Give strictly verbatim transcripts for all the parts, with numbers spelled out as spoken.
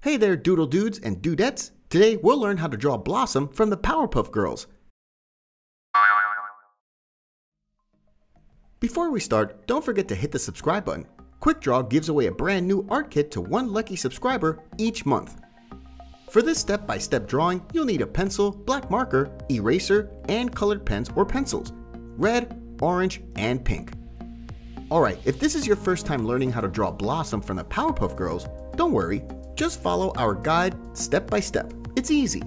Hey there, doodle dudes and dudettes. Today we'll learn how to draw Blossom from the Powerpuff Girls. Before we start, don't forget to hit the subscribe button. Quickdraw gives away a brand new art kit to one lucky subscriber each month. For this step-by-step drawing, you'll need a pencil, black marker, eraser, and colored pens or pencils, red, orange, and pink. Alright, if this is your first time learning how to draw Blossom from the Powerpuff Girls, don't worry. Just follow our guide step by step. It's easy.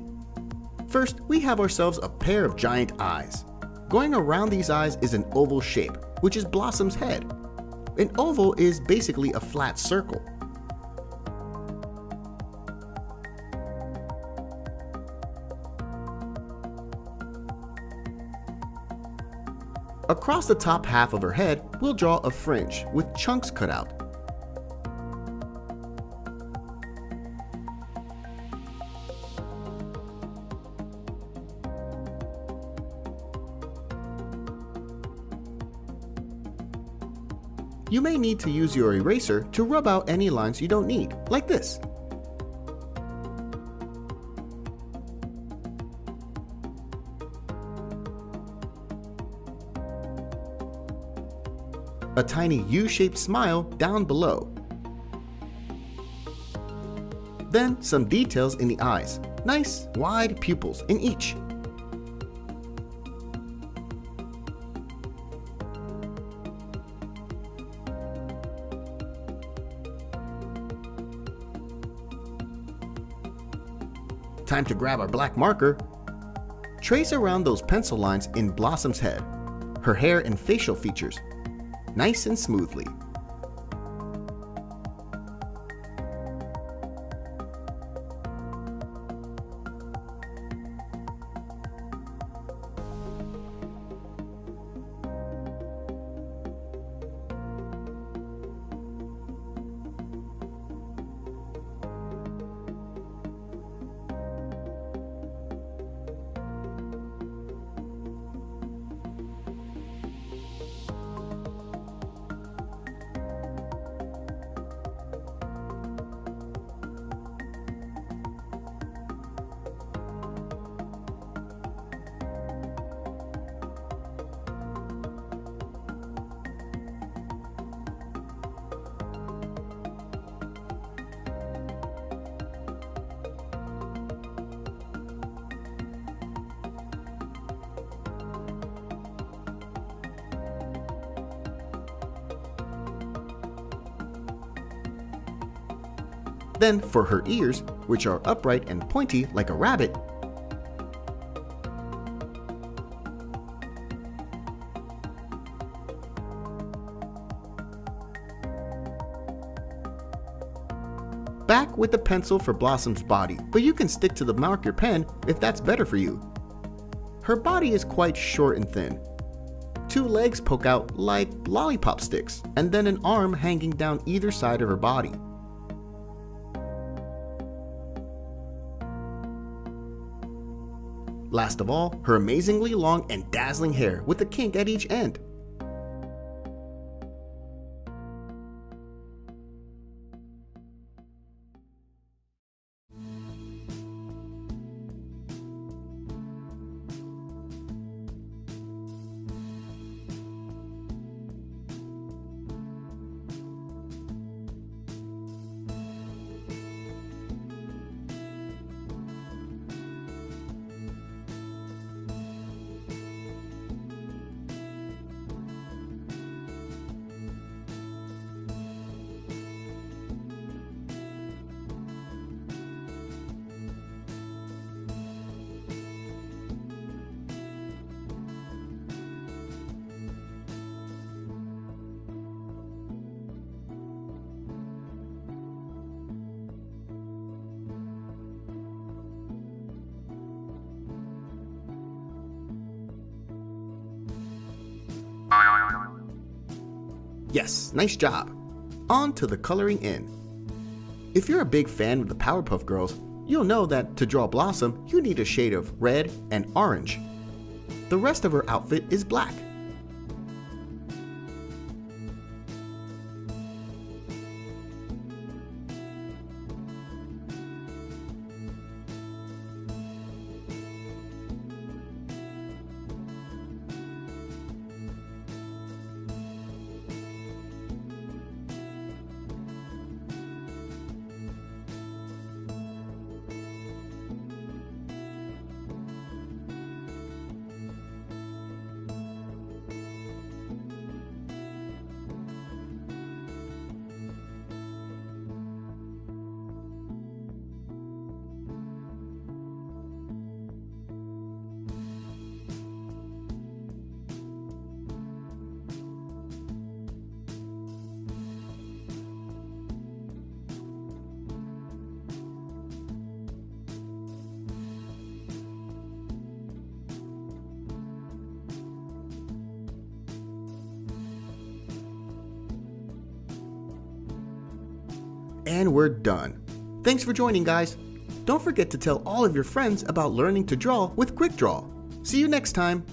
First, we have ourselves a pair of giant eyes. Going around these eyes is an oval shape, which is Blossom's head. An oval is basically a flat circle. Across the top half of her head, we'll draw a fringe with chunks cut out. You may need to use your eraser to rub out any lines you don't need, like this. A tiny U-shaped smile down below. Then some details in the eyes, nice wide pupils in each. Time to grab our black marker. Trace around those pencil lines in Blossom's head, her hair and facial features, nice and smoothly. Then for her ears, which are upright and pointy like a rabbit, back with the pencil for Blossom's body, but you can stick to the marker pen if that's better for you. Her body is quite short and thin. Two legs poke out like lollipop sticks, and then an arm hanging down either side of her body. Last of all, her amazingly long and dazzling hair with a kink at each end. Yes, nice job. On to the coloring in. If you're a big fan of the Powerpuff Girls, you'll know that to draw Blossom, you need a shade of red and orange. The rest of her outfit is black. and we're done. Thanks for joining, guys. Don't forget to tell all of your friends about learning to draw with Quickdraw. See you next time.